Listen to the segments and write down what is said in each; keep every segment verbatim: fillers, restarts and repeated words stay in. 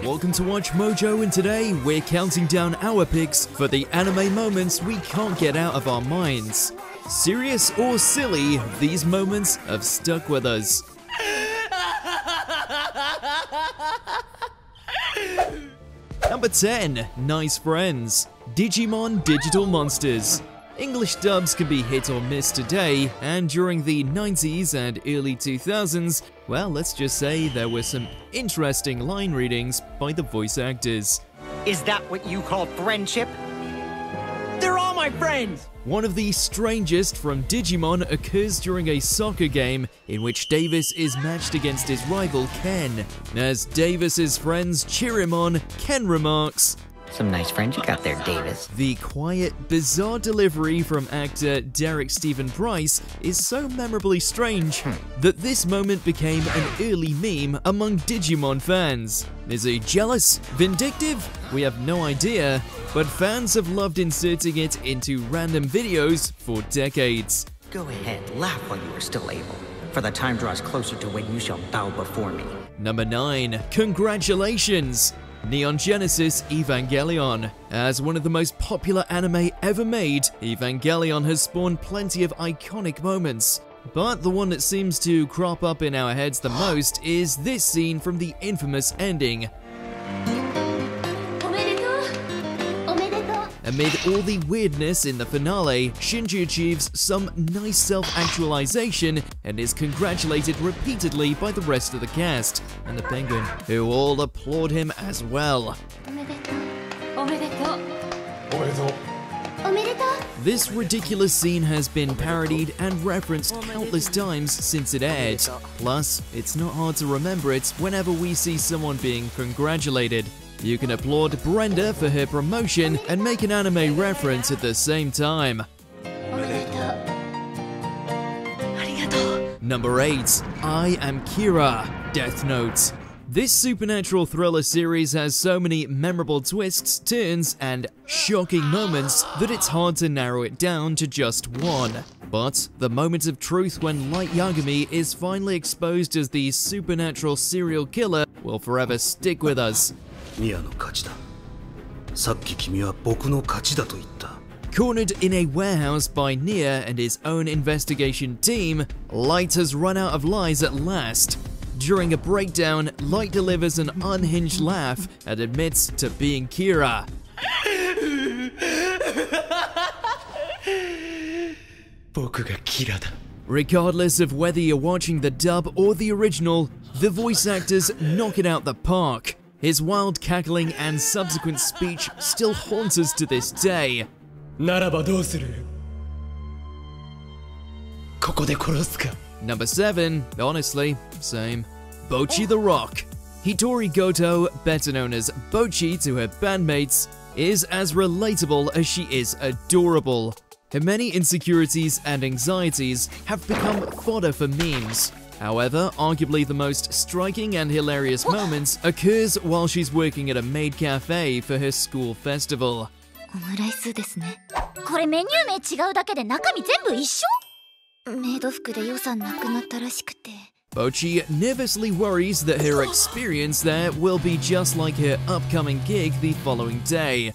Welcome to Watch Mojo, and today we're counting down our picks for the anime moments we can't get out of our minds. Serious or silly, these moments have stuck with us. Number ten, Nice Friends, Digimon Digital Monsters. English dubs can be hit or miss today, and during the nineties and early two thousands, well, let's just say there were some interesting line readings by the voice actors. Is that what you call friendship? They're all my friends! One of the strangest from Digimon occurs during a soccer game in which Davis is matched against his rival Ken. As Davis's friends cheer him on, Ken remarks, "Some nice friends you got there, Davis." The quiet, bizarre delivery from actor Derek Stephen Price is so memorably strange that this moment became an early meme among Digimon fans. Is he jealous? Vindictive? We have no idea, but fans have loved inserting it into random videos for decades. Go ahead, laugh while you are still able, for the time draws closer to when you shall bow before me. Number nine. Congratulations! Neon Genesis Evangelion. As one of the most popular anime ever made, Evangelion has spawned plenty of iconic moments. But the one that seems to crop up in our heads the most is this scene from the infamous ending. Amid all the weirdness in the finale, Shinji achieves some nice self-actualization and is congratulated repeatedly by the rest of the cast and the penguin, who all applaud him as well. This ridiculous scene has been parodied and referenced countless times since it aired. Plus, it's not hard to remember it whenever we see someone being congratulated. You can applaud Brenda for her promotion and make an anime reference at the same time. Number eight. I Am Kira, Death Note. This supernatural thriller series has so many memorable twists, turns, and shocking moments that it's hard to narrow it down to just one. But the moment of truth when Light Yagami is finally exposed as the supernatural serial killer will forever stick with us. Cornered in a warehouse by Nia and his own investigation team, Light has run out of lies at last. During a breakdown, Light delivers an unhinged laugh and admits to being Kira. Regardless of whether you're watching the dub or the original, the voice actors knock it out the park. His wild cackling and subsequent speech still haunts us to this day. Number seven, honestly, same. Bocchi the Rock. Hitori Goto, better known as Bocchi to her bandmates, is as relatable as she is adorable. Her many insecurities and anxieties have become fodder for memes. However, arguably the most striking and hilarious moment occurs while she's working at a maid cafe for her school festival. Bocchi nervously worries that her experience there will be just like her upcoming gig the following day.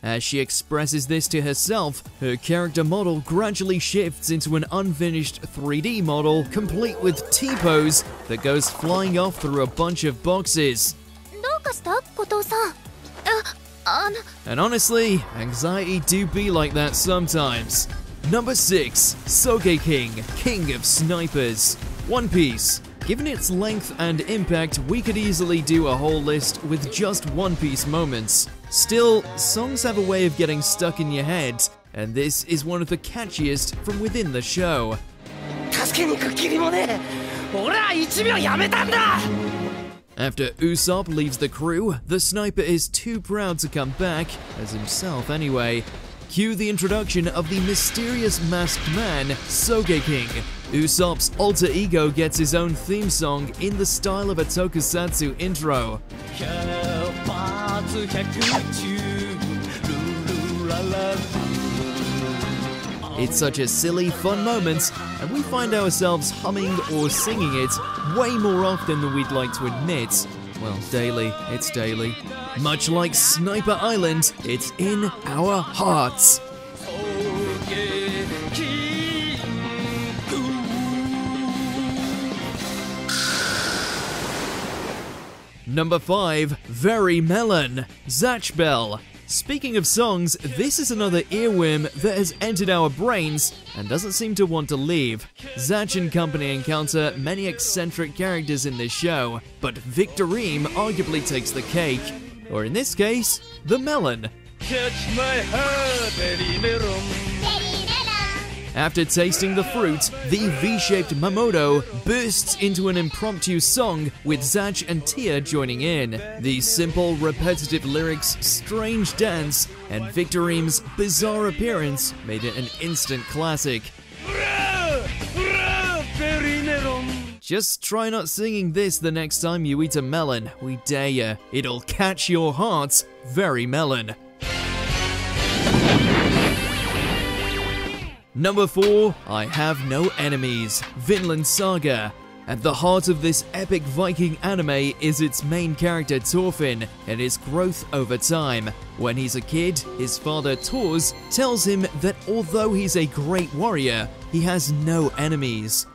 As she expresses this to herself, her character model gradually shifts into an unfinished three D model complete with T-pose that goes flying off through a bunch of boxes. And honestly, anxiety do be like that sometimes. Number six. Sogeking, King of Snipers. One Piece. Given its length and impact, we could easily do a whole list with just One Piece moments. Still, songs have a way of getting stuck in your head, and this is one of the catchiest from within the show. After Usopp leaves the crew, the sniper is too proud to come back, as himself anyway. Cue the introduction of the mysterious masked man, Sogeking. Usopp's alter ego gets his own theme song in the style of a tokusatsu intro. It's such a silly, fun moment, and we find ourselves humming or singing it way more often than we'd like to admit. Well, daily, it's daily. Much like Sniper Island, it's in our hearts. Number five, Very Melon, Zatch Bell. Speaking of songs, this is another earworm that has entered our brains and doesn't seem to want to leave. Zatch and company encounter many eccentric characters in this show, but Victorim arguably takes the cake. Or in this case, the melon. Catch my heart, very melon. Very melon. After tasting the fruit, the V-shaped Mamodo bursts into an impromptu song with Zatch and Tia joining in. The simple, repetitive lyrics, strange dance, and Victorim's bizarre appearance made it an instant classic. Just try not singing this the next time you eat a melon, we dare ya. It'll catch your heart, very melon. Number four, I Have No Enemies, Vinland Saga. At the heart of this epic Viking anime is its main character Thorfinn and his growth over time. When he's a kid, his father Thors tells him that although he's a great warrior, he has no enemies.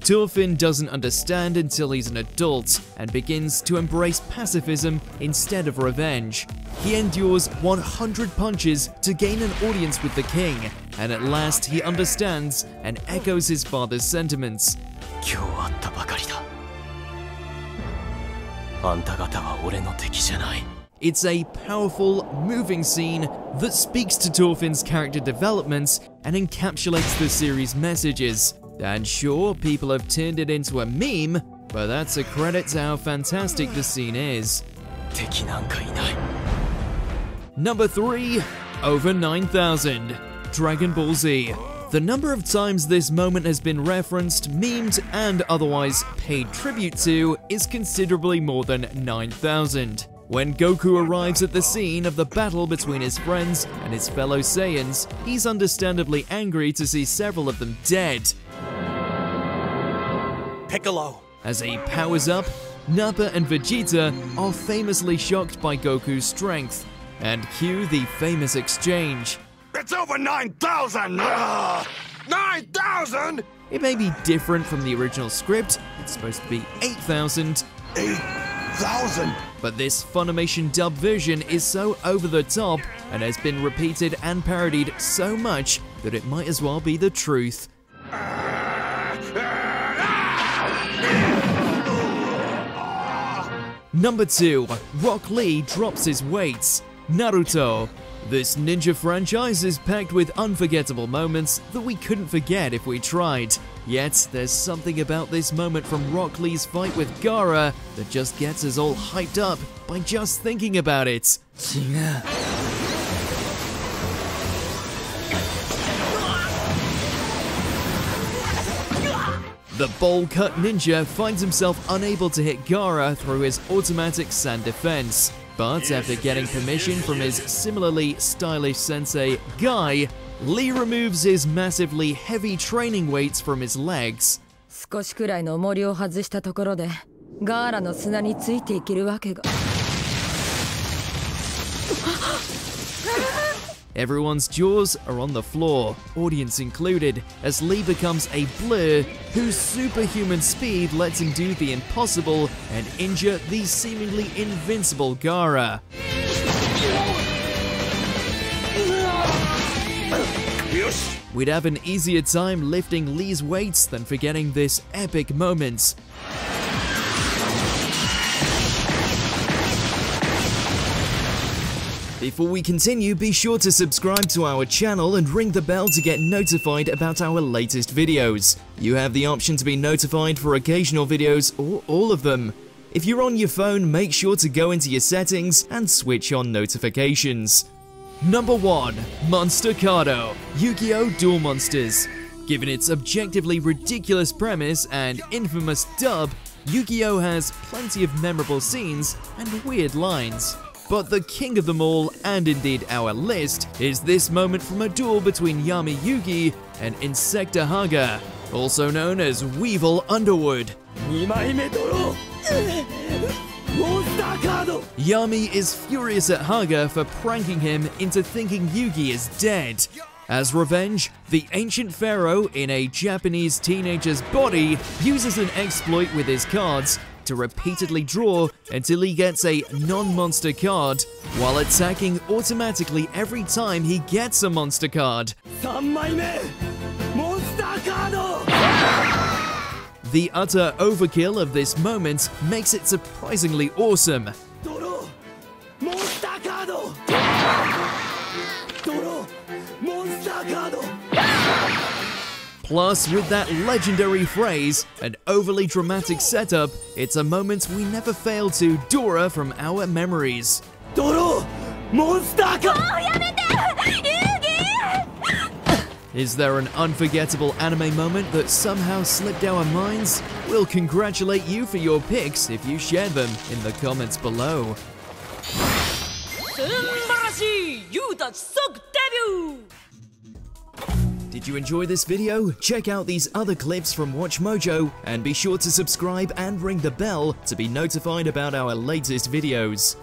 Thorfinn doesn't understand until he's an adult and begins to embrace pacifism instead of revenge. He endures one hundred punches to gain an audience with the king, and at last he understands and echoes his father's sentiments. It's a powerful, moving scene that speaks to Thorfinn's character developments and encapsulates the series' messages. And sure, people have turned it into a meme, but that's a credit to how fantastic the scene is. Number three, Over nine thousand, Dragon Ball Z. The number of times this moment has been referenced, memed, and otherwise paid tribute to is considerably more than nine thousand. When Goku arrives at the scene of the battle between his friends and his fellow Saiyans, he's understandably angry to see several of them dead. Piccolo. As he powers up, Nappa and Vegeta are famously shocked by Goku's strength, and cue the famous exchange. It's over nine thousand! Uh, nine thousand?! It may be different from the original script, it's supposed to be eight thousand. eight thousand?! But this Funimation dub version is so over the top and has been repeated and parodied so much that it might as well be the truth. Number two, Rock Lee drops his weights, Naruto. This ninja franchise is packed with unforgettable moments that we couldn't forget if we tried. Yet, there's something about this moment from Rock Lee's fight with Gaara that just gets us all hyped up by just thinking about it. The bowl-cut ninja finds himself unable to hit Gaara through his automatic sand defense. But after getting permission from his similarly stylish sensei, Guy, Lee removes his massively heavy training weights from his legs. Everyone's jaws are on the floor, audience included, as Lee becomes a blur whose superhuman speed lets him do the impossible and injure the seemingly invincible Gaara. We'd have an easier time lifting Lee's weights than forgetting this epic moment. Before we continue, be sure to subscribe to our channel and ring the bell to get notified about our latest videos. You have the option to be notified for occasional videos or all of them. If you're on your phone, make sure to go into your settings and switch on notifications. Number one, Monster Kado, Yu-Gi-Oh! Duel Monsters. Given its objectively ridiculous premise and infamous dub, Yu-Gi-Oh! Has plenty of memorable scenes and weird lines. But the king of them all, and indeed our list, is this moment from a duel between Yami Yugi and Insecta Haga, also known as Weevil Underwood. Yami is furious at Haga for pranking him into thinking Yugi is dead. As revenge, the ancient pharaoh in a Japanese teenager's body uses an exploit with his cards to repeatedly draw until he gets a non-monster card, while attacking automatically every time he gets a monster card. The utter overkill of this moment makes it surprisingly awesome. Plus, with that legendary phrase and overly dramatic setup, it's a moment we never fail to Dora from our memories. Doro! Monster Yugi! Is there an unforgettable anime moment that somehow slipped our minds? We'll congratulate you for your picks if you share them in the comments below. Did you enjoy this video? Check out these other clips from WatchMojo and be sure to subscribe and ring the bell to be notified about our latest videos.